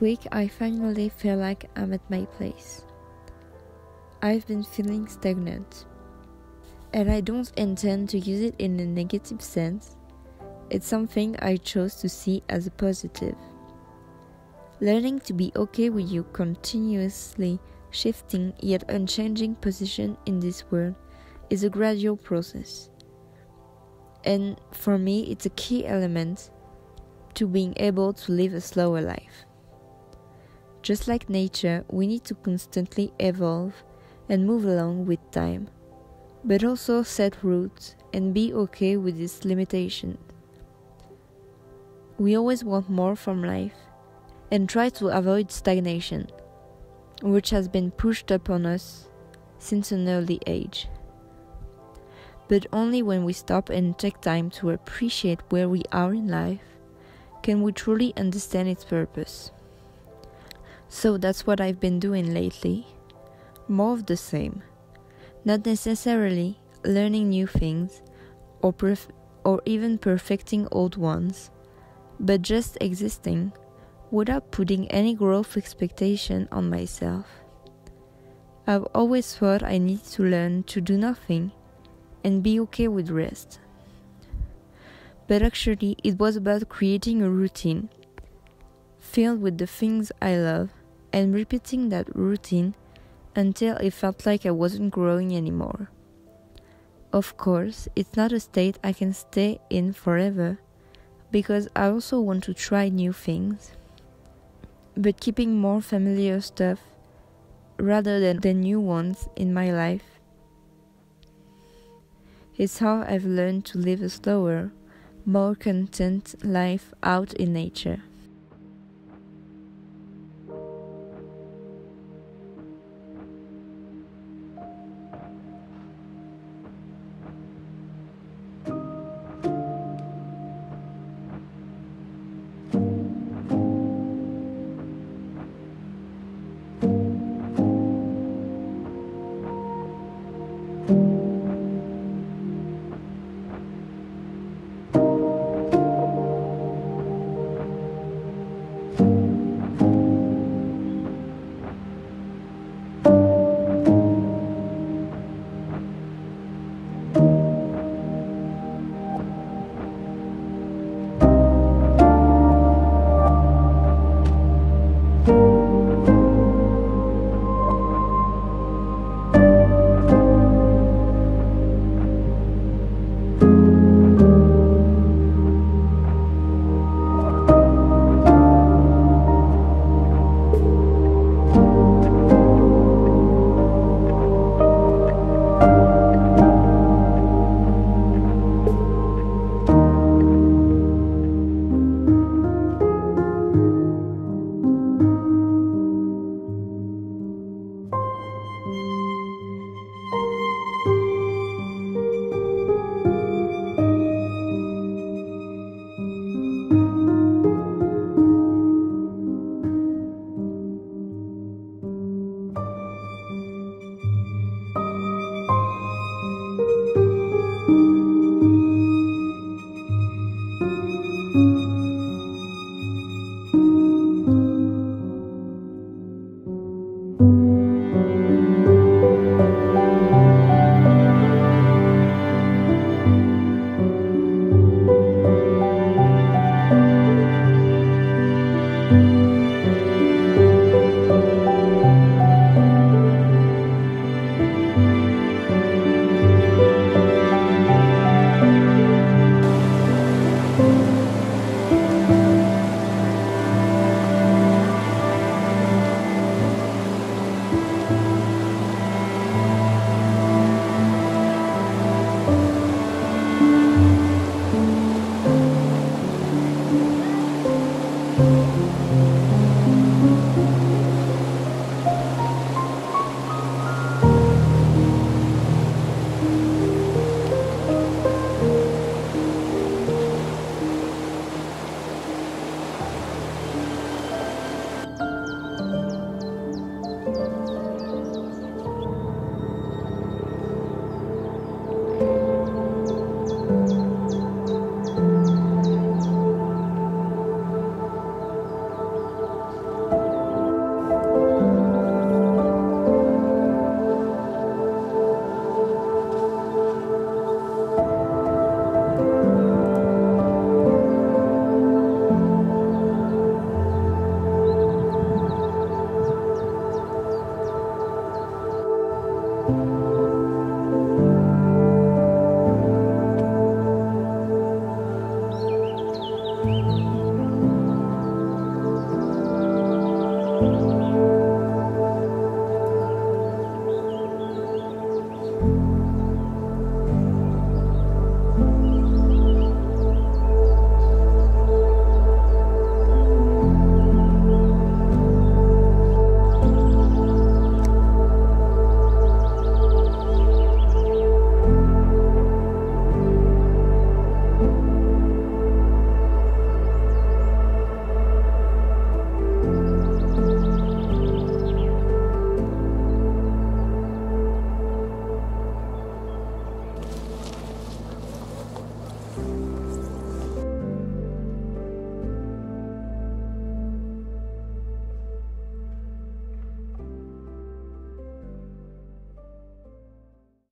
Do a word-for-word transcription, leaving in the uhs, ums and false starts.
week I finally feel like I'm at my place. I've been feeling stagnant, and I don't intend to use it in a negative sense. It's something I chose to see as a positive. Learning to be okay with your continuously shifting yet unchanging position in this world is a gradual process. And for me, it's a key element to being able to live a slower life. Just like nature, we need to constantly evolve and move along with time, but also set roots and be okay with its limitations. We always want more from life and try to avoid stagnation, which has been pushed upon us since an early age. But only when we stop and take time to appreciate where we are in life can we truly understand its purpose. So that's what I've been doing lately. More of the same. Not necessarily learning new things or, perf- or even perfecting old ones, but just existing without putting any growth expectation on myself. I've always thought I need to learn to do nothing and be okay with rest. But actually, it was about creating a routine filled with the things I love and repeating that routine until it felt like I wasn't growing anymore. Of course, it's not a state I can stay in forever, because I also want to try new things. But keeping more familiar stuff rather than the new ones in my life is how I've learned to live a slower, more content life out in nature.